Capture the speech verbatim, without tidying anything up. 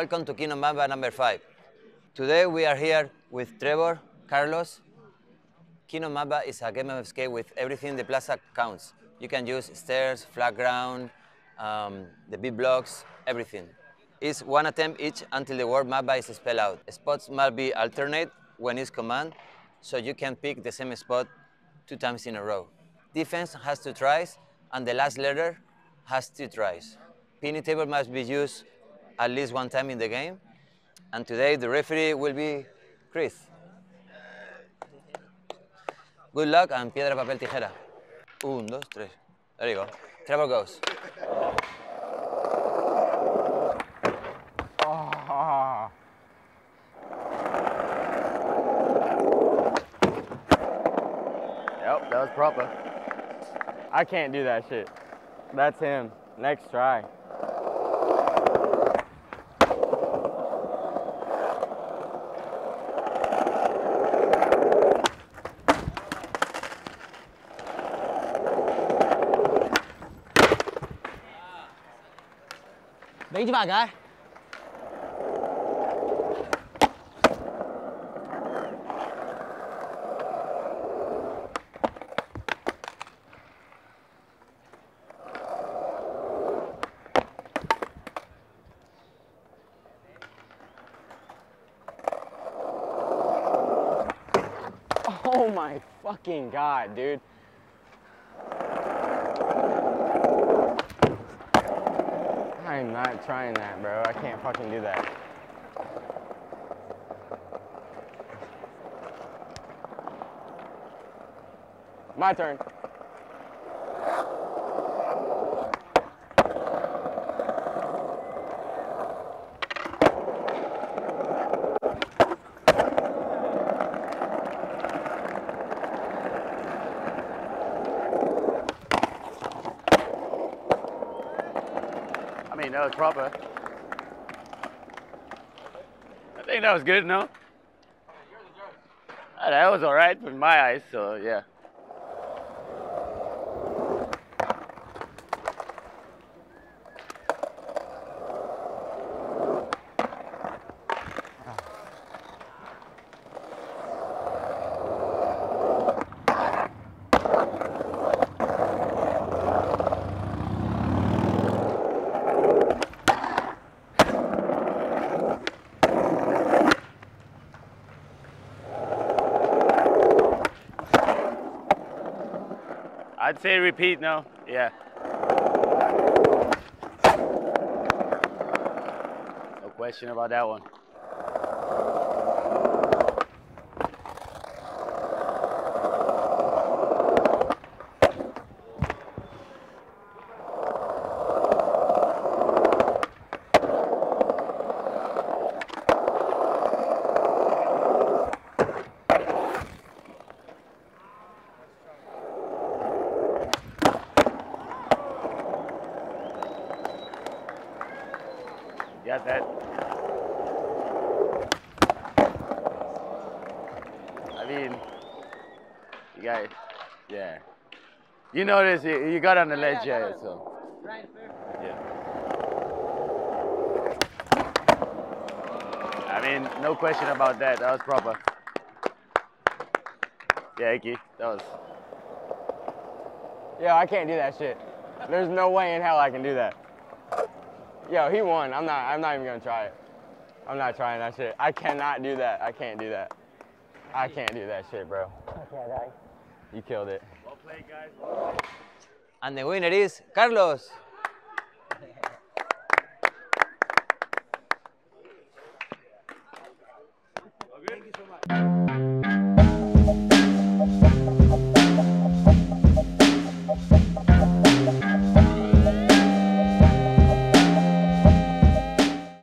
Welcome to Kino Mamba number five. Today we are here with Trevor Carlos. Kino Mamba is a game of escape with everything the plaza counts. You can use stairs, flat ground, um, the big blocks, everything. It's one attempt each until the word Mamba is spelled out. Spots must be alternate when it's command, so you can pick the same spot two times in a row. Defense has two tries, and the last letter has two tries. Pinning table must be used at least one time in the game. And today the referee will be Chris. Good luck and Piedra Papel Tijera. Un, dos, tres. There you go. Trevor goes. Oh. Yep, that was proper. I can't do that shit. That's him. Next try. Bem devagar. Oh my fucking God, dude. I'm not trying that, bro. I can't fucking do that. My turn. I mean, that was proper. I think that was good, no? That was all right with my eyes, so yeah. I'd say repeat now, yeah. No question about that one. Got that. I mean, you guys, yeah. You notice you, you got on the ledge, yeah, so. Right, yeah. I mean, no question about that. That was proper. Yeah, Iqui, that was. Yo, I can't do that shit. There's no way in hell I can do that. Yo, he won. I'm not. I'm not even gonna try it. I'm not trying that shit. I cannot do that. I can't do that. I can't do that shit, bro. Okay, you killed it. Well played, guys. Well played. And the winner is Carlos. Thank you so much.